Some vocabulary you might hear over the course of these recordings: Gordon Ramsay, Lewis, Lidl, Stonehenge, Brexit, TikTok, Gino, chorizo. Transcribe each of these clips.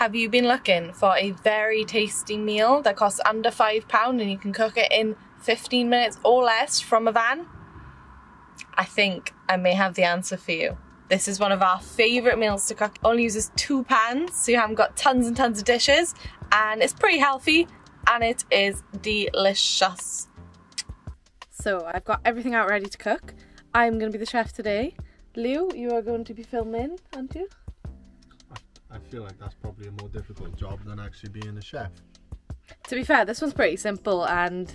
Have you been looking for a very tasty meal that costs under £5 and you can cook it in 15 minutes or less from a van? I think I may have the answer for you. This is one of our favourite meals to cook. It only uses 2 pans, so you haven't got tons and tons of dishes, and it's pretty healthy and it is delicious. So I've got everything out ready to cook. I'm going to be the chef today. Lou, you are going to be filming, aren't you? I feel like that's probably a more difficult job than actually being a chef. To be fair, this one's pretty simple, and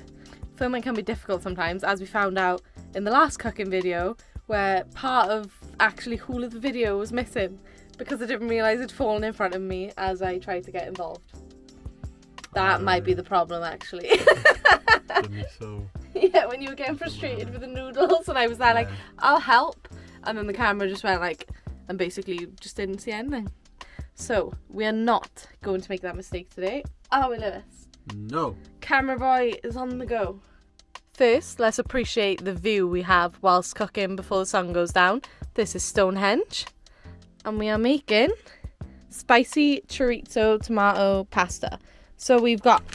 filming can be difficult sometimes, as we found out in the last cooking video, where part of actually all of the video was missing because I didn't realise it'd fallen in front of me as I tried to get involved. That might be the problem, actually. So. Yeah, when you were getting frustrated with the noodles and I was there like, I'll help, and then the camera just went like, and basically just didn't see anything. So we are not going to make that mistake today, are we, Lewis? No. Camera boy is on the go. First, let's appreciate the view we have whilst cooking before the sun goes down. This is Stonehenge, and we are making spicy chorizo tomato pasta. So we've got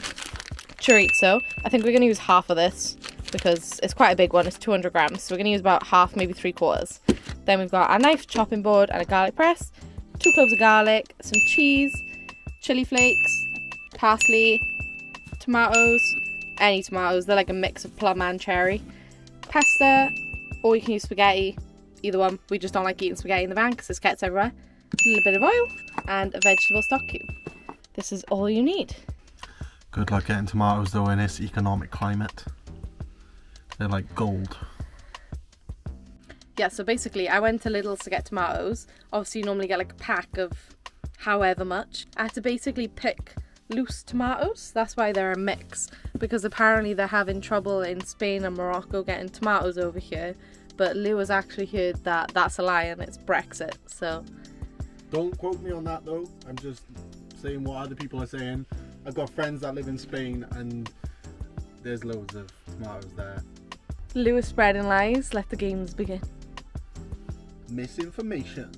chorizo. I think we're going to use half of this because it's quite a big one. It's 200 grams, so we're going to use about half, maybe 3/4. Then we've got our knife, chopping board, and a garlic press. 2 cloves of garlic, some cheese, chili flakes, parsley, tomatoes, any tomatoes, they're like a mix of plum and cherry, pasta, or you can use spaghetti, either one. We just don't like eating spaghetti in the van because it's gets everywhere. A little bit of oil and a vegetable stock cube. This is all you need. Good luck getting tomatoes though in this economic climate. They're like gold. Yeah, so basically I went to Lidl's to get tomatoes. Obviously you normally get like a pack of however much. I had to basically pick loose tomatoes, that's why they're a mix, because apparently they're having trouble in Spain and Morocco getting tomatoes over here, but Lou has actually heard that that's a lie and it's Brexit, so. Don't quote me on that though, I'm just saying what other people are saying. I've got friends that live in Spain and there's loads of tomatoes there. Lou is spreading lies, let the games begin. Misinformation.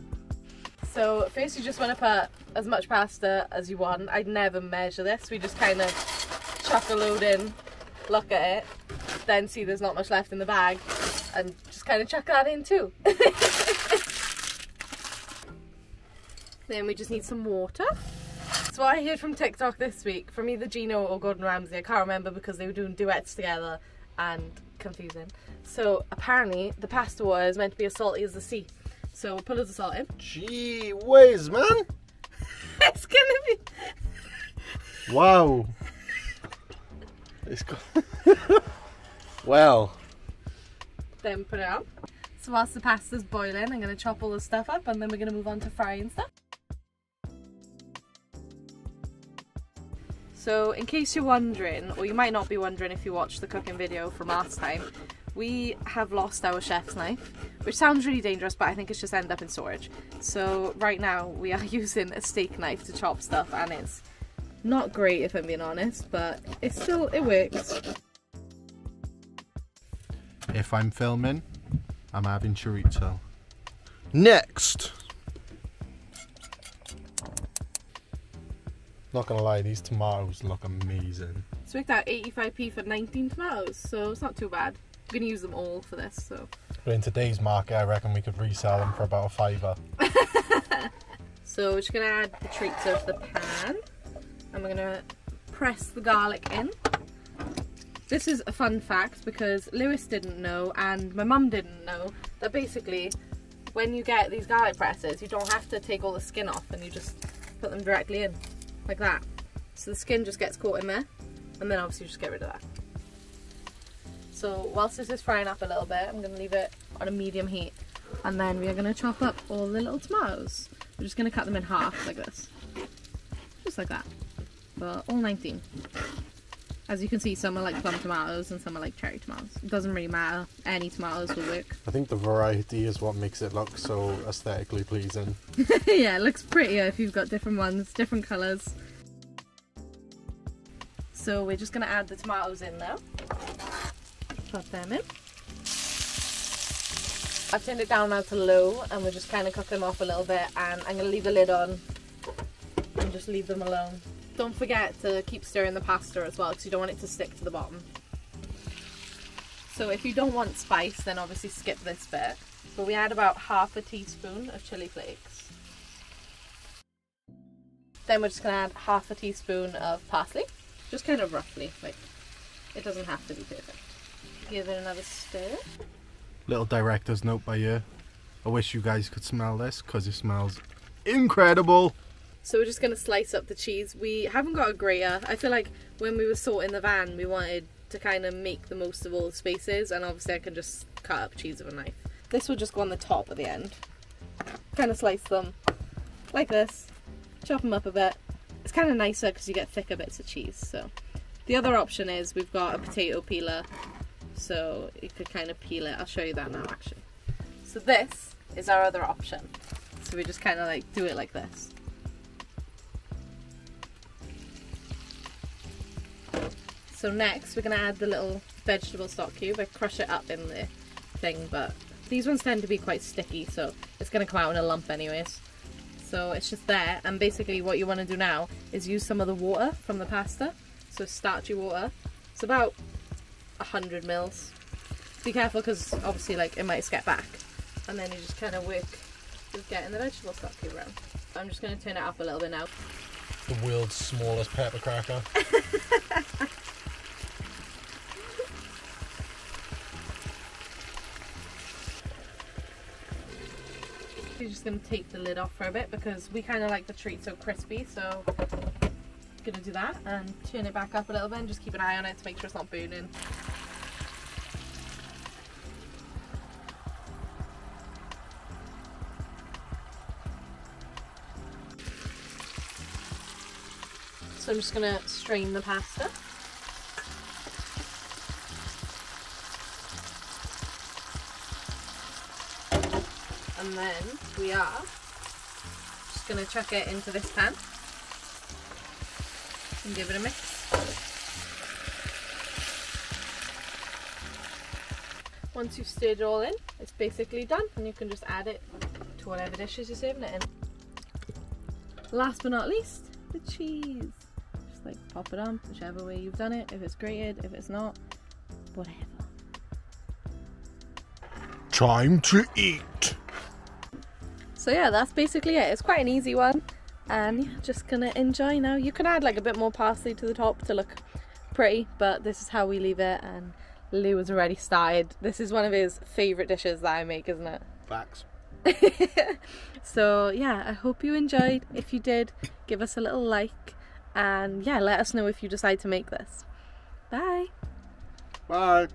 So first you just want to put as much pasta as you want. I'd never measure this, we just kind of chuck a load in, look at it, then see there's not much left in the bag and just kind of chuck that in too. Then we just need some water. So what I heard from TikTok this week, from either Gino or Gordon Ramsay, I can't remember because they were doing duets together and confusing. So apparently the pasta water is meant to be as salty as the sea. So we'll put loads of salt in. Gee whiz, man! It's gonna be... Wow! It's got... Well. Then put it on. So whilst the pasta's boiling, I'm gonna chop all the stuff up and then we're gonna move on to frying stuff. So in case you're wondering, or you might not be wondering if you watched the cooking video from last time, we have lost our chef's knife, which sounds really dangerous, but I think it's just ended up in storage. So right now we are using a steak knife to chop stuff, and it's not great if I'm being honest, but it's still, it works. If I'm filming, I'm having chorizo. Next! Not gonna lie, these tomatoes look amazing. So we worked out 85p for 19 tomatoes, so it's not too bad. We're gonna use them all for this, so. But in today's market, I reckon we could resell them for about a £5. So we're just gonna add the chorizo to the pan, and we're gonna press the garlic in. This is a fun fact because Lewis didn't know, and my mum didn't know, that basically when you get these garlic presses, you don't have to take all the skin off, and you just put them directly in, like that. So the skin just gets caught in there, and then obviously you just get rid of that. So whilst this is frying up a little bit, I'm going to leave it on a medium heat, and then we are going to chop up all the little tomatoes. We're just going to cut them in half like this, just like that, but all 19. As you can see, some are like plum tomatoes and some are like cherry tomatoes. It doesn't really matter, any tomatoes will work. I think the variety is what makes it look so aesthetically pleasing. Yeah, it looks prettier if you've got different ones, different colours. So we're just going to add the tomatoes in now. Put them in. I've turned it down now to low and we're just kind of cooking them off a little bit, and I'm going to leave the lid on and and just leave them alone. Don't forget to keep stirring the pasta as well, because you don't want it to stick to the bottom. So if you don't want spice, then obviously skip this bit. But we add about half a teaspoon of chili flakes. Then we're just going to add half a teaspoon of parsley, just kind of roughly, like it doesn't have to be perfect. Give it another stir. Little director's note by ear. I wish you guys could smell this because it smells incredible. So we're just going to slice up the cheese. We haven't got a grater. I feel like when we were sorting the van, we wanted to kind of make the most of all the spaces, and obviously I can just cut up cheese with a knife. This will just go on the top at the end. Kind of slice them like this, chop them up a bit. It's kind of nicer because you get thicker bits of cheese. So the other option is we've got a potato peeler, so you could kind of peel it. I'll show you that now actually. So this is our other option. So we just kind of like do it like this. So next we're going to add the little vegetable stock cube. I crush it up in the thing, but these ones tend to be quite sticky, so it's going to come out in a lump anyways. So it's just there, and basically what you want to do now is use some of the water from the pasta, so starchy water. It's about 100 mils. Be careful because obviously like it might get back, and then you just kind of work with getting the vegetable stock cube around. I'm just going to turn it up a little bit now. The world's smallest pepper cracker. You're just going to take the lid off for a bit because we kind of like the treat so crispy, so I'm going to do that and turn it back up a little bit and just keep an eye on it to make sure it's not burning. So I'm just going to strain the pasta. And then we are just going to chuck it into this pan and give it a mix. Once you've stirred it all in, it's basically done, and you can just add it to whatever dishes you're serving it in. Last but not least, the cheese. Just like pop it on whichever way you've done it, if it's grated, if it's not, whatever. Time to eat! So yeah, that's basically it. It's quite an easy one, and yeah, just gonna enjoy now. You can add like a bit more parsley to the top to look pretty, but this is how we leave it, and Lou has already started. This is one of his favourite dishes that I make, isn't it? Facts. So yeah, I hope you enjoyed. If you did, give us a little like, and yeah, let us know if you decide to make this. Bye! Bye!